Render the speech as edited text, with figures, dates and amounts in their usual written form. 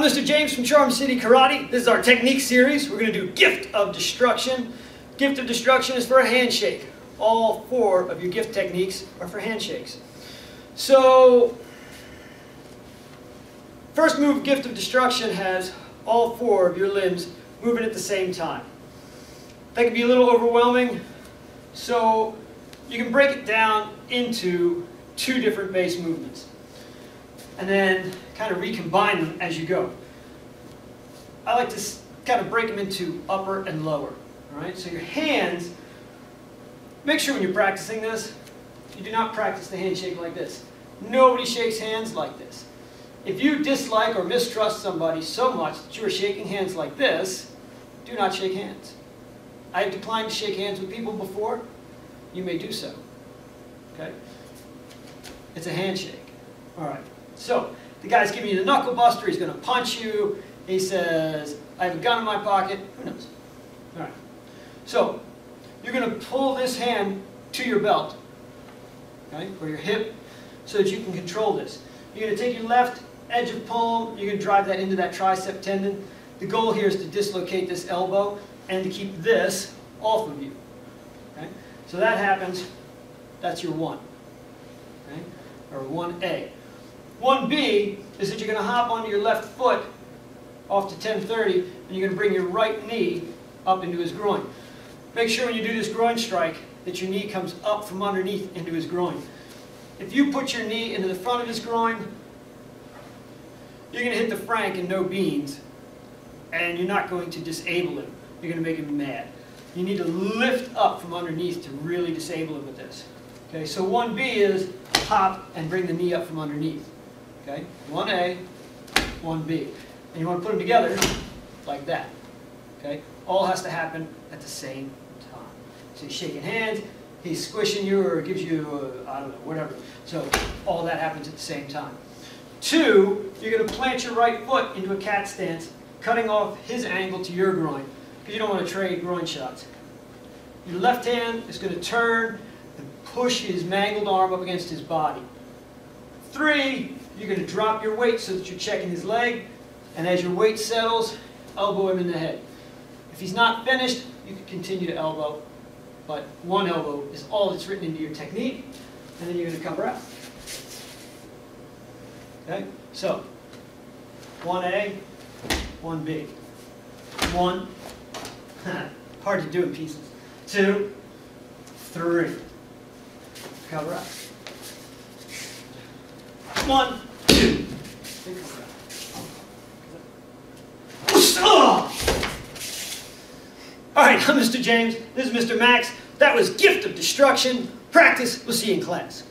I'm Mr. James from Charm City Karate. This is our technique series. We're going to do Gift of Destruction. Gift of Destruction is for a handshake. All four of your gift techniques are for handshakes. So, first move, Gift of Destruction, has all four of your limbs moving at the same time. That can be a little overwhelming, so you can break it down into two different base movements and then kind of recombine them as you go. I like to kind of break them into upper and lower. All right, so your hands, make sure when you're practicing this, you do not practice the handshake like this. Nobody shakes hands like this. If you dislike or mistrust somebody so much that you are shaking hands like this, do not shake hands. I have declined to shake hands with people before. You may do so. Okay? It's a handshake. All right. So the guy's giving you the knuckle buster. He's going to punch you. He says, "I have a gun in my pocket." Who knows? All right. So you're going to pull this hand to your belt, okay, or your hip, so that you can control this. You're going to take your left edge of palm. You're going to drive that into that tricep tendon. The goal here is to dislocate this elbow and to keep this off of you. Okay? So that happens. That's your one. Okay? Or 1A. 1B is that you're going to hop onto your left foot off to 1030, and you're going to bring your right knee up into his groin. Make sure when you do this groin strike that your knee comes up from underneath into his groin. If you put your knee into the front of his groin, you're going to hit the Frank and no beans, and you're not going to disable him. You're going to make him mad. You need to lift up from underneath to really disable him with this. Okay, so 1B is hop and bring the knee up from underneath. Okay, 1A, 1B. And you want to put them together like that. Okay, all has to happen at the same time. So you're shaking hands, he's squishing you or gives you, I don't know, whatever. So all that happens at the same time. 2, you're going to plant your right foot into a cat stance, cutting off his angle to your groin, because you don't want to trade groin shots. Your left hand is going to turn and push his mangled arm up against his body. 3, you're going to drop your weight so that you're checking his leg, and as your weight settles, elbow him in the head. If he's not finished, you can continue to elbow, but one elbow is all that's written into your technique, and then you're going to cover out. Okay? So, 1A, 1B. 1, hard to do in pieces. 2, 3. Cover up. 1, 2. Cover up. Oh! All right, I'm Mr. James. This is Mr. Max. That was Gift of Destruction. Practice. We'll see you in class.